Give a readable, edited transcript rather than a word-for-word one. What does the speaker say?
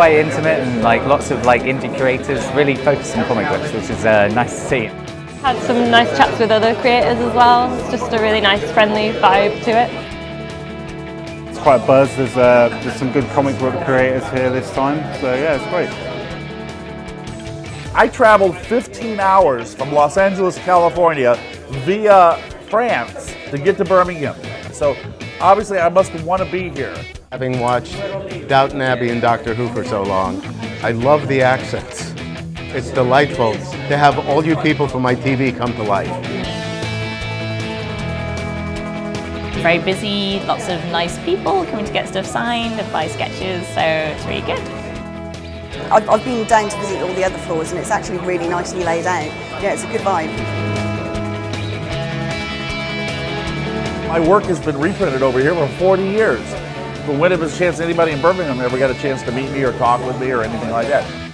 quite intimate, and like lots of like indie creators really focused on comic books, which is nice to see. Had some nice chats with other creators as well. It's just a really nice, friendly vibe to it. It's quite a buzz. There's some good comic book creators here this time, so yeah, it's great. I traveled 15 hours from Los Angeles, California, via France to get to Birmingham. So obviously I must want to be here. Having watched Downton Abbey and Doctor Who for so long, I love the accents. It's delightful to have all you people from my TV come to life. Very busy, lots of nice people coming to get stuff signed and buy sketches, so it's really good. I've been down to visit all the other floors and it's actually really nicely laid out. Yeah, it's a good vibe. My work has been reprinted over here for 40 years. But when it was a chance anybody in Birmingham ever got a chance to meet me or talk with me or anything like that.